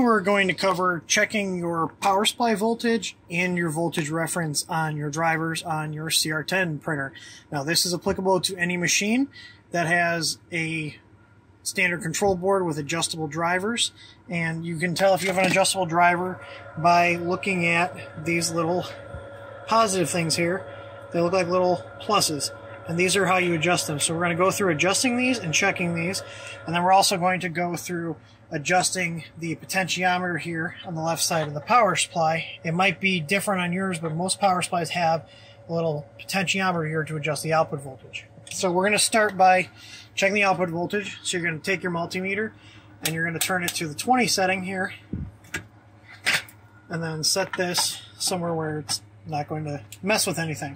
we're going to cover checking your power supply voltage and your voltage reference on your drivers on your CR10 printer. Now, this is applicable to any machine that has a standard control board with adjustable drivers, and you can tell if you have an adjustable driver by looking at these little positive things here. They look like little pluses, and these are how you adjust them. So we're going to go through adjusting these and checking these, and then we're also going to go through adjusting the potentiometer here on the left side of the power supply. It might be different on yours, but most power supplies have a little potentiometer here to adjust the output voltage. So we're going to start by checking the output voltage. So you're going to take your multimeter and you're going to turn it to the 20 setting here, and then set this somewhere where it's not going to mess with anything.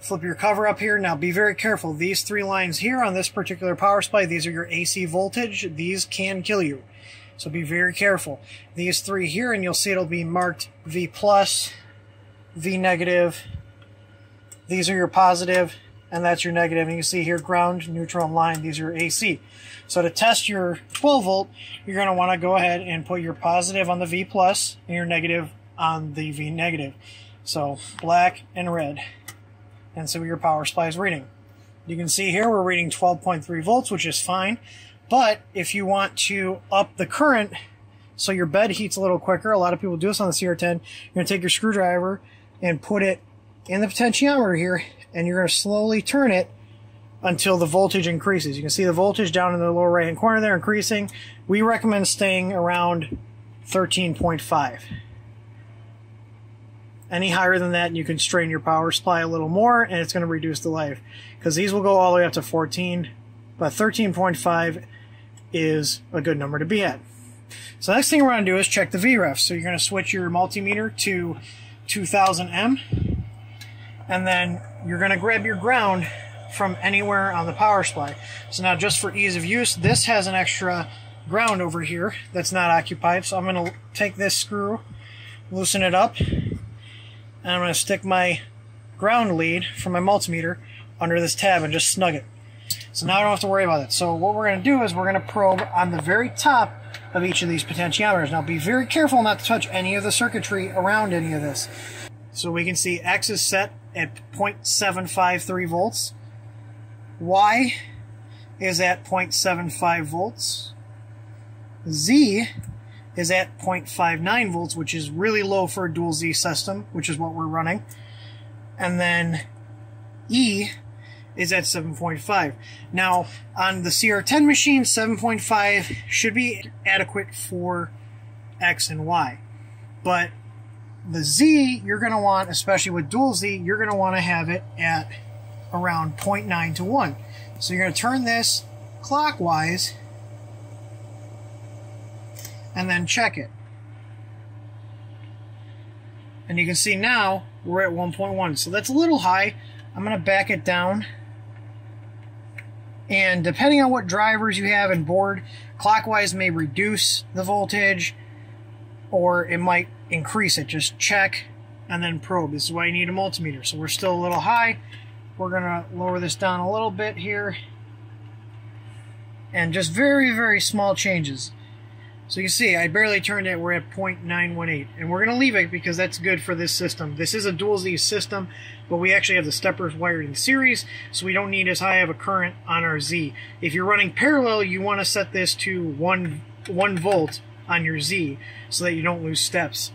Flip your cover up here. Now be very careful. These three lines here on this particular power supply, these are your AC voltage. These can kill you. So be very careful. These three here, and you'll see it'll be marked V+, V-. These are your positive, and that's your negative. And you can see here ground, neutral, and line. These are your AC. So to test your 12 volt, you're going to want to go ahead and put your positive on the V+ and your negative on the V-. So black and red. And so your power supply is reading. You can see here we're reading 12.3 volts, which is fine, but if you want to up the current so your bed heats a little quicker, a lot of people do this on the CR10, you're going to take your screwdriver and put it in the potentiometer here, and you're going to slowly turn it until the voltage increases. You can see the voltage down in the lower right hand corner there increasing. We recommend staying around 13.5. Any higher than that, and you can strain your power supply a little more, and it's going to reduce the life, because these will go all the way up to 14, but 13.5 is a good number to be at. So the next thing we're going to do is check the VREF. So you're going to switch your multimeter to 2000M, and then you're going to grab your ground from anywhere on the power supply. So now, just for ease of use, this has an extra ground over here that's not occupied, so I'm going to take this screw, loosen it up, and I'm going to stick my ground lead from my multimeter under this tab and just snug it. So now I don't have to worry about it. So what we're going to do is we're going to probe on the very top of each of these potentiometers. Now be very careful not to touch any of the circuitry around any of this. So we can see X is set at 0.753 volts. Y is at 0.75 volts. Z is at 0.59 volts, which is really low for a dual Z system, which is what we're running. And then E is at 7.5. Now, on the CR10 machine, 7.5 should be adequate for X and Y. But the Z, you're going to want, especially with dual Z, you're going to want to have it at around 0.9 to 1. So you're going to turn this clockwise and then check it. And you can see now we're at 1.1. So that's a little high. I'm going to back it down. And depending on what drivers you have and board, clockwise may reduce the voltage or it might increase it. Just check and then probe. This is why you need a multimeter. So we're still a little high. We're going to lower this down a little bit here. And just very, very small changes. So you can see, I barely turned it, we're at 0.918. And we're going to leave it because that's good for this system. This is a dual Z system, but we actually have the steppers wired in series, so we don't need as high of a current on our Z. If you're running parallel, you want to set this to 1 volt on your Z so that you don't lose steps.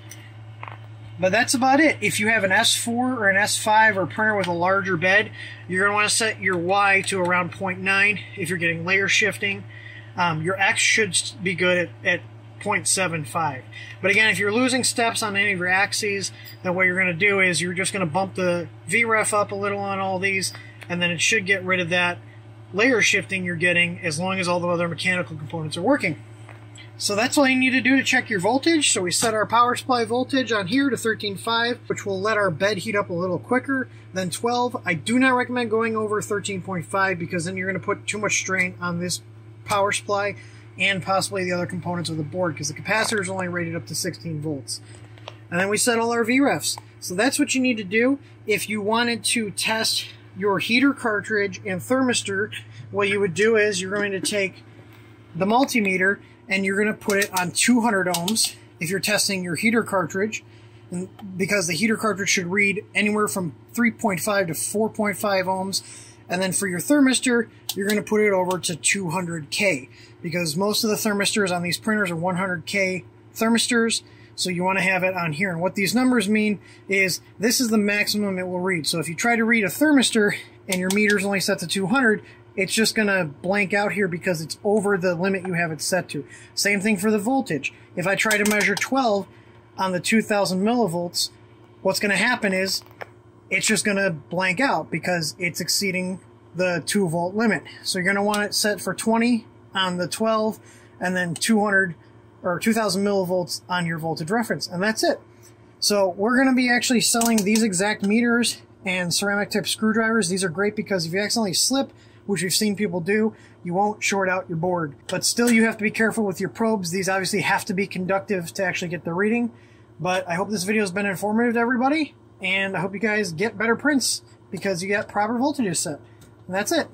But that's about it. If you have an S4 or an S5 or a printer with a larger bed, you're going to want to set your Y to around 0.9 if you're getting layer shifting. Your X should be good at 0.75. But again, if you're losing steps on any of your axes, then what you're going to do is you're just going to bump the VREF up a little on all these, and then it should get rid of that layer shifting you're getting as long as all the other mechanical components are working. So that's all you need to do to check your voltage. So we set our power supply voltage on here to 13.5, which will let our bed heat up a little quicker than 12. I do not recommend going over 13.5 because then you're going to put too much strain on this power supply and possibly the other components of the board, because the capacitor is only rated up to 16 volts. And then we set all our VREFs. So that's what you need to do. If you wanted to test your heater cartridge and thermistor, what you would do is you're going to take the multimeter and you're going to put it on 200 ohms if you're testing your heater cartridge, and because the heater cartridge should read anywhere from 3.5 to 4.5 ohms. And then for your thermistor, you're going to put it over to 200K, because most of the thermistors on these printers are 100K thermistors, so you want to have it on here. And what these numbers mean is this is the maximum it will read. So if you try to read a thermistor and your meter's only set to 200, it's just going to blank out here because it's over the limit you have it set to. Same thing for the voltage. If I try to measure 12 on the 2000 millivolts, what's going to happen is it's just going to blank out because it's exceeding the 2-volt limit. So you're going to want it set for 20 on the 12 and then 200 or 2000 millivolts on your voltage reference, and that's it. So we're going to be actually selling these exact meters and ceramic tip screwdrivers. These are great because if you accidentally slip, which we've seen people do, you won't short out your board. But still, you have to be careful with your probes. These obviously have to be conductive to actually get the reading. But I hope this video has been informative to everybody, and I hope you guys get better prints because you got proper voltages set. And that's it.